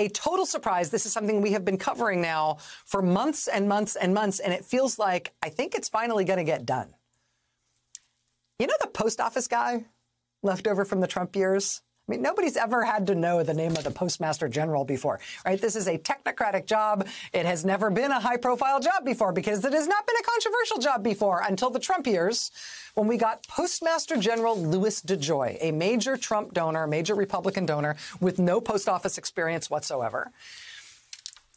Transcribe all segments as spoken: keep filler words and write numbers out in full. a total surprise. This is something we have been covering now for months and months and months, and it feels like I think it's finally going to get done. You know the post office guy left over from the Trump years? I mean, nobody's ever had to know the name of the Postmaster General before, right? This is a technocratic job. It has never been a high-profile job before because it has not been a controversial job before until the Trump years, when we got Postmaster General Louis DeJoy, a major Trump donor, major Republican donor with no post office experience whatsoever.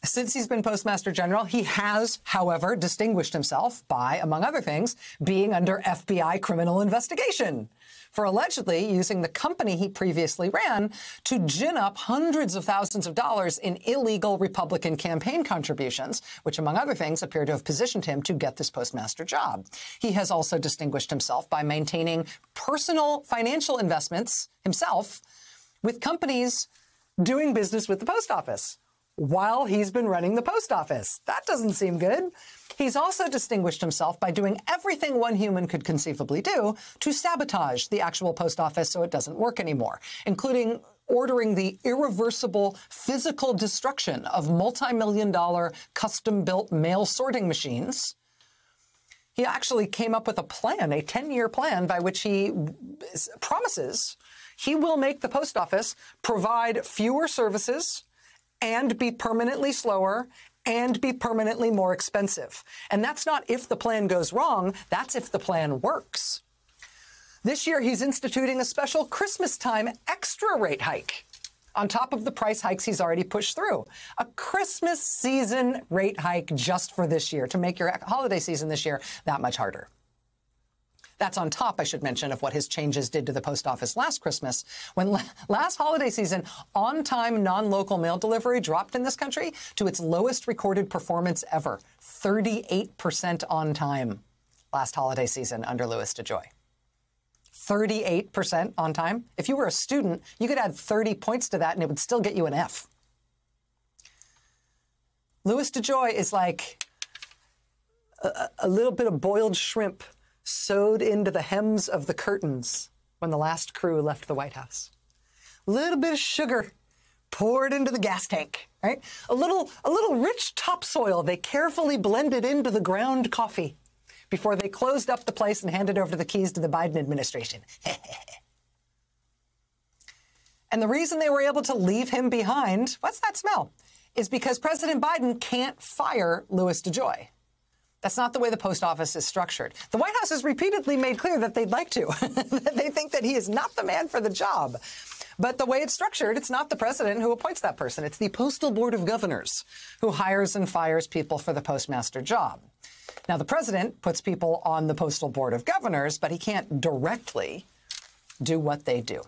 Since he's been Postmaster General, he has, however, distinguished himself by, among other things, being under F B I criminal investigation for allegedly using the company he previously ran to gin up hundreds of thousands of dollars in illegal Republican campaign contributions, which, among other things, appear to have positioned him to get this postmaster job. He has also distinguished himself by maintaining personal financial investments himself with companies doing business with the post office while he's been running the post office. That doesn't seem good. He's also distinguished himself by doing everything one human could conceivably do to sabotage the actual post office so it doesn't work anymore, including ordering the irreversible physical destruction of multi-million dollar custom-built mail sorting machines. He actually came up with a plan, a ten-year plan, by which he promises he will make the post office provide fewer services and be permanently slower, and be permanently more expensive. And that's not if the plan goes wrong, that's if the plan works. This year, he's instituting a special Christmas time extra rate hike on top of the price hikes he's already pushed through. A Christmas season rate hike just for this year to make your holiday season this year that much harder. That's on top, I should mention, of what his changes did to the post office last Christmas, when last holiday season, on-time, non-local mail delivery dropped in this country to its lowest recorded performance ever, thirty-eight percent on time last holiday season under Louis DeJoy. thirty-eight percent on time. If you were a student, you could add thirty points to that, and it would still get you an F. Louis DeJoy is like a, a little bit of boiled shrimp sewed into the hems of the curtains when the last crew left the White House. A little bit of sugar poured into the gas tank, right? A little, a little rich topsoil they carefully blended into the ground coffee before they closed up the place and handed over the keys to the Biden administration. And the reason they were able to leave him behind, what's that smell, is because President Biden can't fire Louis DeJoy. That's not the way the post office is structured. The White House has repeatedly made clear that they'd like to. They think that he is not the man for the job. But the way it's structured, it's not the president who appoints that person. It's the Postal Board of Governors who hires and fires people for the postmaster job. Now, the president puts people on the Postal Board of Governors, but he can't directly do what they do.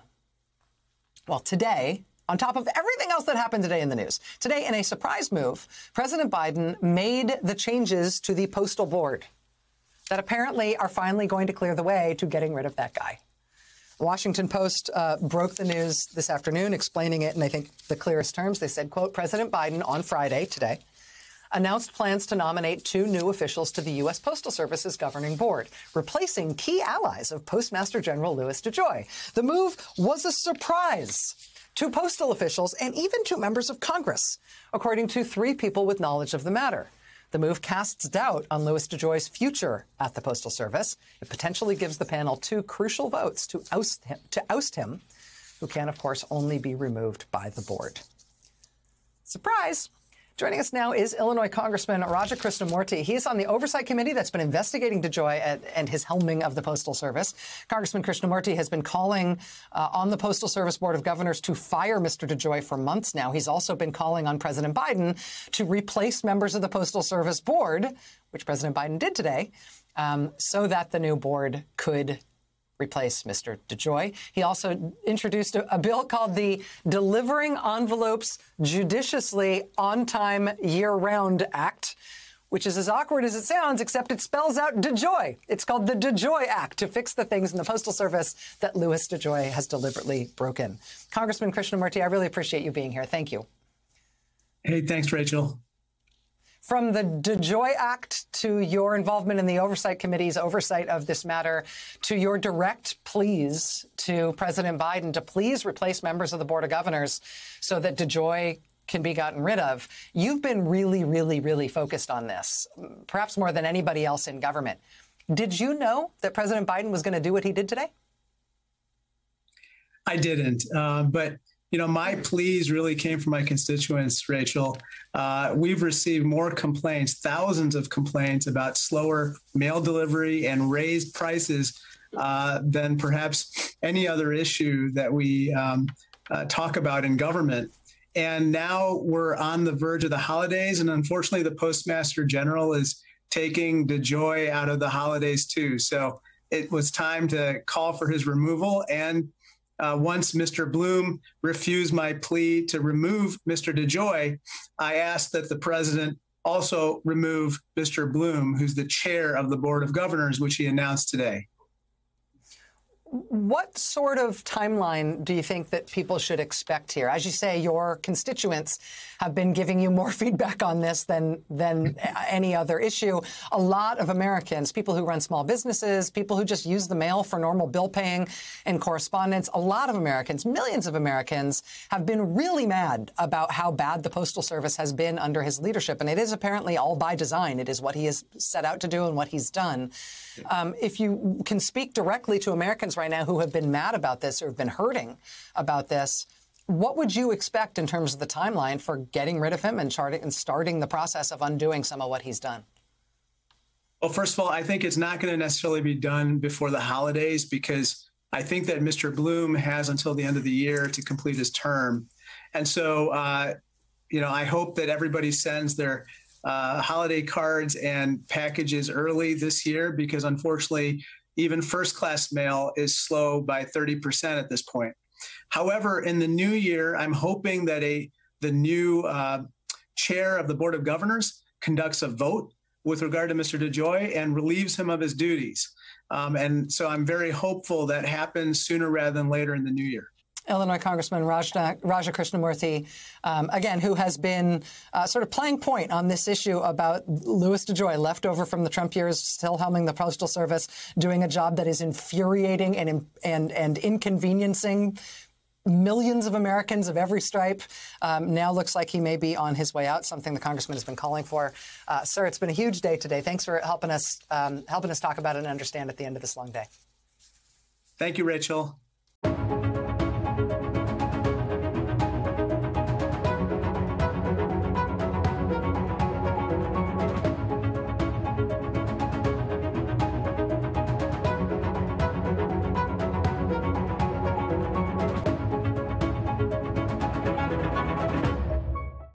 Well, today, on top of everything else that happened today in the news, today, in a surprise move, President Biden made the changes to the Postal Board that apparently are finally going to clear the way to getting rid of that guy. The Washington Post uh, broke the news this afternoon, explaining it in, I think, the clearest terms. They said, quote, President Biden on Friday, today, announced plans to nominate two new officials to the U S. Postal Service's governing board, replacing key allies of Postmaster General Louis DeJoy. The move was a surprise to postal officials and even to members of Congress, according to three people with knowledge of the matter. The move casts doubt on Louis DeJoy's future at the Postal Service. It potentially gives the panel two crucial votes to oust him, to oust him, who can, of course, only be removed by the board. Surprise! Joining us now is Illinois Congressman Raja Krishnamoorthi. He's on the Oversight Committee that's been investigating DeJoy and his helming of the Postal Service. Congressman Krishnamoorthi has been calling uh, on the Postal Service Board of Governors to fire Mister DeJoy for months now. He's also been calling on President Biden to replace members of the Postal Service Board, which President Biden did today, um, so that the new board could replace Mister DeJoy. He also introduced a, a bill called the Delivering Envelopes Judiciously On-Time Year-Round Act, which is as awkward as it sounds, except it spells out DeJoy. It's called the DeJoy Act, to fix the things in the Postal Service that Louis DeJoy has deliberately broken. Congressman Krishnamoorthi, I really appreciate you being here. Thank you. Hey, thanks, Rachel. From the DeJoy Act to your involvement in the Oversight Committee's oversight of this matter, to your direct pleas to President Biden to please replace members of the Board of Governors so that DeJoy can be gotten rid of. You've been really, really, really focused on this, perhaps more than anybody else in government. Did you know that President Biden was going to do what he did today? I didn't. Uh, but, you know, my pleas really came from my constituents, Rachel. Uh, we've received more complaints, thousands of complaints about slower mail delivery and raised prices uh, than perhaps any other issue that we um, uh, talk about in government. And now we're on the verge of the holidays. And unfortunately, the Postmaster General is taking DeJoy out of the holidays, too. So it was time to call for his removal. And uh, once Mister Bloom refused my plea to remove Mister DeJoy, I asked that the president also remove Mister Bloom, who's the chair of the Board of Governors, which he announced today. What sort of timeline do you think that people should expect here? As you say, your constituents have been giving you more feedback on this than than any other issue. A lot of Americans, people who run small businesses, people who just use the mail for normal bill paying and correspondence, a lot of Americans, millions of Americans, have been really mad about how bad the Postal Service has been under his leadership. And it is apparently all by design. It is what he has set out to do and what he's done. Um, if you can speak directly to Americans right now who have been mad about this or have been hurting about this, what would you expect in terms of the timeline for getting rid of him and charting and starting the process of undoing some of what he's done? Well, first of all, I think it's not going to necessarily be done before the holidays, because I think that Mister Bloom has until the end of the year to complete his term. And so, uh, you know, I hope that everybody sends their uh, holiday cards and packages early this year, because unfortunately, even first-class mail is slow by thirty percent at this point. However, in the new year, I'm hoping that a the new uh, chair of the Board of Governors conducts a vote with regard to Mister DeJoy and relieves him of his duties. Um, and so I'm very hopeful that happens sooner rather than later in the new year. Illinois Congressman Raja, Raja Krishnamoorthi, um, again, who has been uh, sort of playing point on this issue about Louis DeJoy, left over from the Trump years, still helming the Postal Service, doing a job that is infuriating and, and, and inconveniencing millions of Americans of every stripe. Um, now looks like he may be on his way out, something the congressman has been calling for. Uh, sir, it's been a huge day today. Thanks for helping us, um, helping us talk about it and understand at the end of this long day. Thank you, Rachel.